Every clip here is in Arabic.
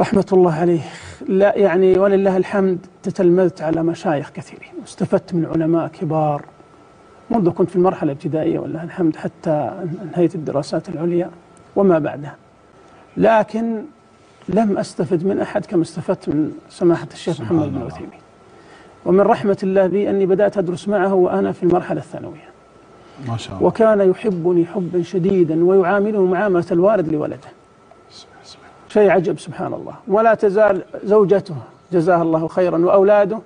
رحمة الله عليه. لا يعني ولله الحمد تتلمذت على مشايخ كثيرين، واستفدت من علماء كبار منذ كنت في المرحلة الابتدائية ولله الحمد حتى انهيت الدراسات العليا وما بعدها، لكن لم أستفد من أحد كما استفدت من سماحة الشيخ محمد بن عثيمين. ومن رحمة الله بي أني بدأت أدرس معه وأنا في المرحلة الثانوية ما شاء الله، وكان يحبني حبا شديدا ويعامله معاملة الوالد لولده، شيء عجب سبحان الله. ولا تزال زوجته جزاها الله خيرا وأولاده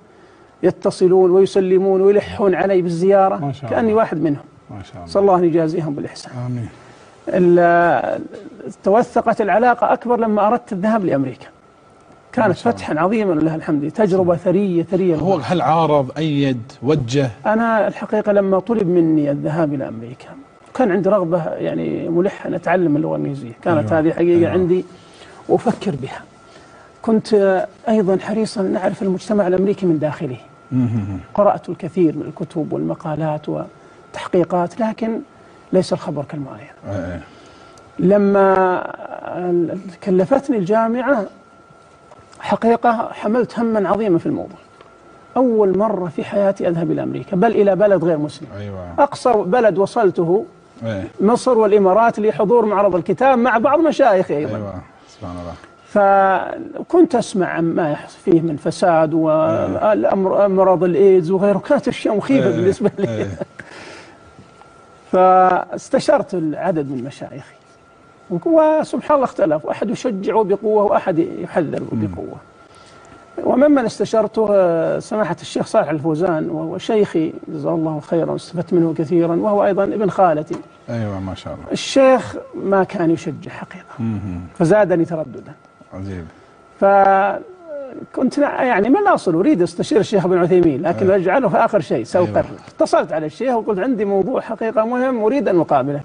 يتصلون ويسلمون ويلحون علي بالزيارة كأني واحد منهم ما شاء الله، صلى الله أن يجازيهم بالإحسان آمين. توثقت العلاقة أكبر لما أردت الذهاب لأمريكا، كانت فتحا عظيما ولله الحمد، تجربة ثرية ثرية. هو هل عارض أيد وجه؟ أنا الحقيقة لما طلب مني الذهاب إلى أمريكا كان عندي رغبة يعني ملحة أن أتعلم اللغة الإنجليزية، كانت هذه حقيقة عندي وأفكر بها. كنت أيضا حريصا أن أعرف المجتمع الأمريكي من داخله، قرأت الكثير من الكتب والمقالات وتحقيقات، لكن ليس الخبر كالمعاينة. لما كلفتني الجامعة حقيقة حملت هما عظيما في الموضوع، أول مرة في حياتي أذهب إلى أمريكا، بل إلى بلد غير مسلم. أقصى بلد وصلته مصر والإمارات لحضور معرض الكتاب مع بعض مشايخي أيضا. سبحان الله. فكنت أسمع ما يحصل فيه من فساد ومرض الإيدز وغيره، كانت أشياء مخيفة بالنسبة لي. فاستشرت العدد من مشايخي وسبحان الله اختلفوا، أحد يشجع بقوة وأحد يحذر بقوة. وممن استشرته سماحة الشيخ صالح الفوزان وهو شيخي جزاه الله خيرا واستفدت منه كثيرا، وهو أيضا ابن خالتي. أيوة ما شاء الله. الشيخ ما كان يشجع حقيقة فزادني ترددا. عجيب. فكنت يعني من الأصل أريد أستشير الشيخ بن عثيمين لكن أجعله في آخر شيء سوف اتصلت على الشيخ وقلت عندي موضوع حقيقة مهم أريد أن أقابلك،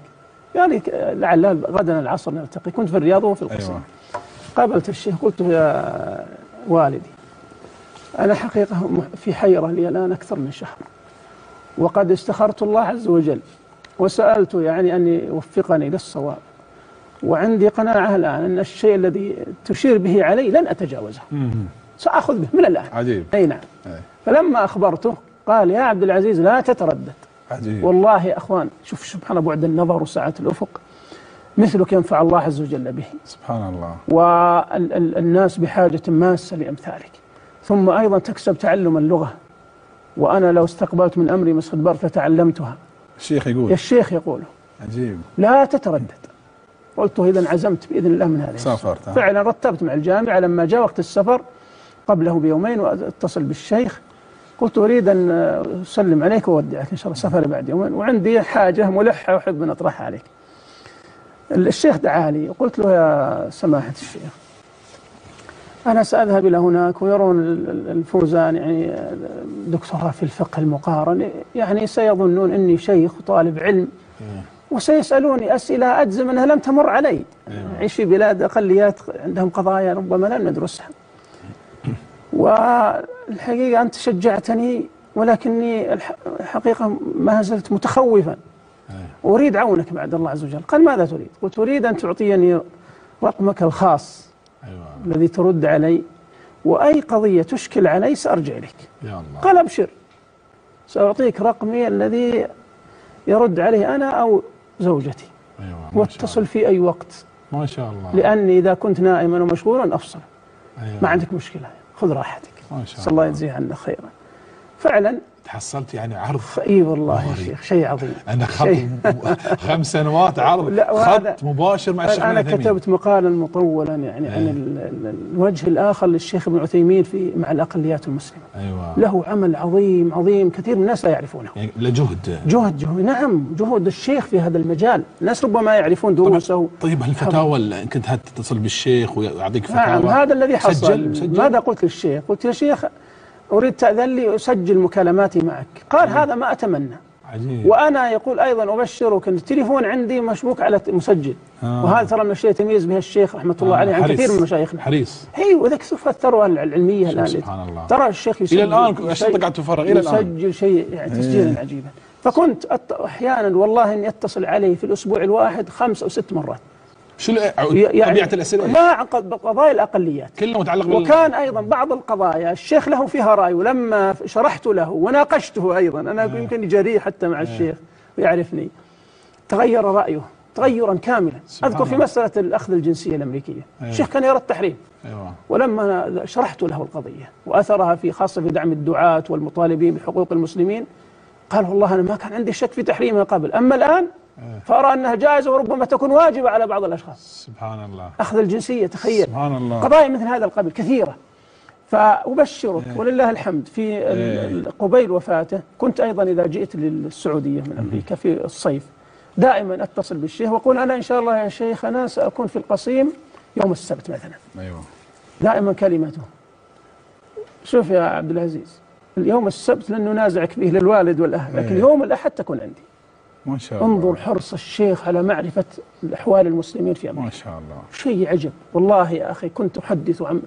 يعني لعل غدا العصر نلتقي، كنت في الرياض وفي القصر. قابلت الشيخ قلت يا والدي أنا حقيقة في حيرة لي الآن أكثر من شهر، وقد استخرت الله عز وجل وسألته يعني أن يوفقني للصواب، وعندي قناعة الآن أن الشيء الذي تشير به علي لن أتجاوزه سأخذ به من الآن. عجيب. أي نعم. فلما أخبرته قال يا عبد العزيز لا تتردد. عجيب. والله يا أخوان شوف سبحان بعد النظر وسعة الأفق، مثلك ينفع الله عز وجل به سبحان الله، والناس بحاجة ماسة لأمثالك، ثم أيضا تكسب تعلم اللغة، وأنا لو استقبلت من أمري مستدبر فتعلمتها. الشيخ يقول الشيخ يقوله. عجيب. لا تتردد. قلت إذا عزمت بإذن الله من هذه سافرت. فعلا رتبت مع الجامعة، لما جاء وقت السفر قبله بيومين واتصل بالشيخ قلت أريد أن أسلم عليك وأودعك إن شاء الله سفري بعد يومين وعندي حاجة ملحة وأحب أن أطرحها عليك. الشيخ دعا لي وقلت له يا سماحة الشيخ أنا سأذهب إلى هناك ويرون الفوزان يعني دكتوراه في الفقه المقارن، يعني سيظنون أني شيخ وطالب علم وسيسألوني أسئلة أجزم أنها لم تمر علي، أعيش في بلاد أقليات عندهم قضايا ربما لم ندرسها، والحقيقة أنت شجعتني ولكني الحقيقة ما زلت متخوفا أريد عونك بعد الله عز وجل. قال ماذا تريد؟ قلت أريد أن تعطيني رقمك الخاص الذي ترد علي، وأي قضية تشكل علي سأرجع لك. قال أبشر سأعطيك رقمي الذي يرد عليه أنا أو زوجتي واتصل في أي وقت ما شاء الله، لأني إذا كنت نائما ومشغولا أفصل ما عندك مشكلة خذ راحتك ما شاء الله يجزيه عنا خيرا. فعلا تحصلت يعني عرض. اي والله يا شيخ شيء عظيم. انا شيء 5 سنوات عرض خط مباشر مع الشيخ بن عثيمين. انا كتبت مقالا مطولا يعني عن الوجه الاخر للشيخ بن عثيمين مع الاقليات المسلمه. ايوه له عمل عظيم عظيم كثير من الناس لا يعرفونه. يعني له جهد نعم جهد الشيخ في هذا المجال، الناس ربما يعرفون دروسه. طيب الفتاوى كنت تتصل بالشيخ ويعطيك فتاوى؟ نعم هذا الذي حصل. مسجل. ماذا قلت للشيخ؟ قلت يا شيخ أريد تأذن لي أسجل مكالماتي معك. قال هذا ما أتمنى. عجيب. وأنا يقول أيضا أبشرك أن التليفون عندي مشبوك على مسجل. وهذا ترى من الشيء يتميز به الشيخ رحمة الله عليه عن كثير من مشايخنا. حريص. أي وذاك شوف الثروة العلمية الآن سبحان الله. ترى الشيخ يسجل إلى الآن أشرطة قاعد تفرغ إلى الآن. يسجل شيء يعني تسجيلا عجيبا. فكنت أحيانا والله أن يتصل علي في الأسبوع الواحد 5 أو 6 مرات. شو يعني طبيعة الأسئلة؟ ما عن قضايا الأقليات كلها متعلق بال... وكان أيضا بعض القضايا الشيخ له فيها رأي، ولما شرحت له وناقشته أيضا أنا يمكنني جريء حتى مع الشيخ ويعرفني، تغير رأيه تغيرا كاملا. أذكر في مسألة الأخذ الجنسية الأمريكية الشيخ كان يرى التحريم، ولما شرحت له القضية وأثرها في خاصة في دعم الدعاة والمطالبين بحقوق المسلمين قال والله أنا ما كان عندي شك في تحريمها قبل، أما الآن فأرى أنها جائزة وربما تكون واجبة على بعض الأشخاص. سبحان الله، أخذ الجنسية تخيل. سبحان الله، قضايا مثل هذا القبيل كثيرة. فأبشرك ولله الحمد في قبيل وفاته كنت أيضا إذا جئت للسعودية من أمريكا في الصيف دائما أتصل بالشيخ وأقول أنا إن شاء الله يا شيخ أنا سأكون في القصيم يوم السبت مثلا. أيوه دائما كلمته شوف يا عبد العزيز اليوم السبت لن ننازعك فيه للوالد والأهل، لكن يوم الأحد تكون عندي. ما شاء الله، انظر حرص الشيخ على معرفة أحوال المسلمين في أمريكا ما شاء الله، شيء عجب والله يا أخي. كنت أحدث عن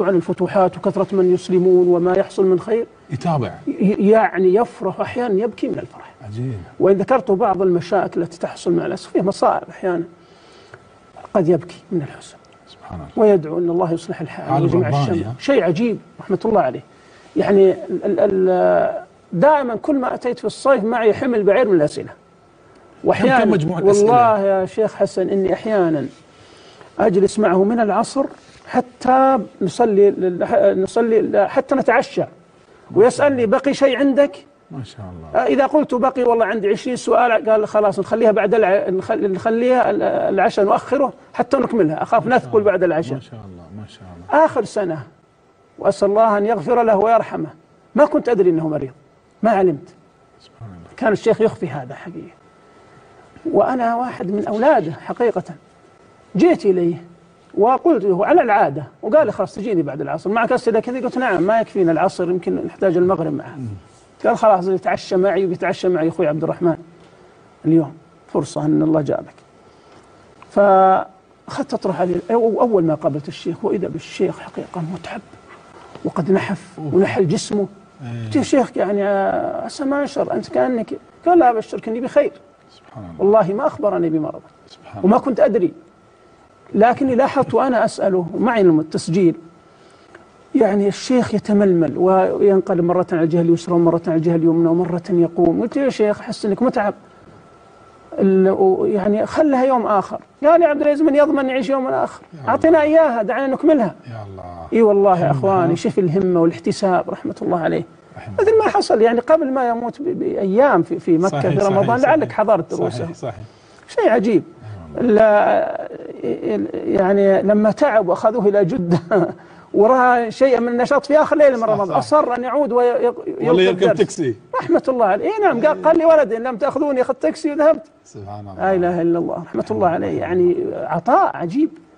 الفتوحات وكثرة من يسلمون وما يحصل من خير، يتابع يعني يفرح أحيانا يبكي من الفرح. عجيب. وإن ذكرت بعض المشاكل التي تحصل مع الأسف فيها مصائب أحيانا قد يبكي من الحزن. سبحان الله، ويدعو أن الله يصلح الحال ويجمع الشمل، شيء عجيب رحمة الله عليه. يعني دائما كل ما أتيت في الصيف معي حمل بعير من الأسئلة، وأحيانا والله يا شيخ حسن إني أحيانا أجلس معه من العصر حتى نصلي حتى نتعشى ويسألني بقي شيء عندك؟ ما شاء الله. إذا قلت بقي والله عندي 20 سؤال قال خلاص نخليها بعد نخليها العشاء نؤخره حتى نكملها، أخاف نثقل بعد العشاء. ما شاء الله ما شاء الله. آخر سنة وأسأل الله أن يغفر له ويرحمه ما كنت أدري أنه مريض، ما علمت. سبحان الله. كان الشيخ يخفي هذا حقيقة، وأنا واحد من أولاده حقيقة جئت إليه وقلت له على العادة وقال لي خلاص تجيني بعد العصر معك أسئلة كذا؟ قلت نعم ما يكفينا العصر يمكن نحتاج المغرب معه. قال خلاص يتعشى معي وبيتعشى معي أخوي عبد الرحمن اليوم فرصة أن الله جابك. فأخذت أطرح عليه أول ما قابلت الشيخ وإذا بالشيخ حقيقة متعب وقد نحف ونحل جسمه. قلت يا شيخ يعني عسى ما انشر انت كانك؟ قال لا ابشرك اني بخير. سبحان الله، والله ما اخبرني بمرضه وما كنت ادري، لكني لاحظت وانا اساله ومعي التسجيل يعني الشيخ يتململ وينقلب مره على الجهه اليسرى ومره على الجهه اليمنى ومره يقوم. قلت يا شيخ احس انك متعب يعني خلها يوم اخر. قال يا عبد العزيز من يضمن يعيش يوم اخر؟ اعطينا اياها دعنا نكملها. يا الله، اي والله يا اخواني شف الهمه والاحتساب رحمه الله عليه. مثل ما حصل يعني قبل ما يموت بايام في مكه في رمضان. صحيح لعلك حضرت دروسه. صحيح شيء عجيب. لا يعني لما تعب واخذوه الى جده وراه شيء من النشاط في اخر ليله من رمضان اصر ان يعود ويركب تاكسي رحمه الله عليه. إيه نعم قال لي ولدي ان لم تاخذوني اخذت تاكسي وذهبت. سبحان الله، لا اله الا الله رحمه الله عليه. يعني عطاء عجيب.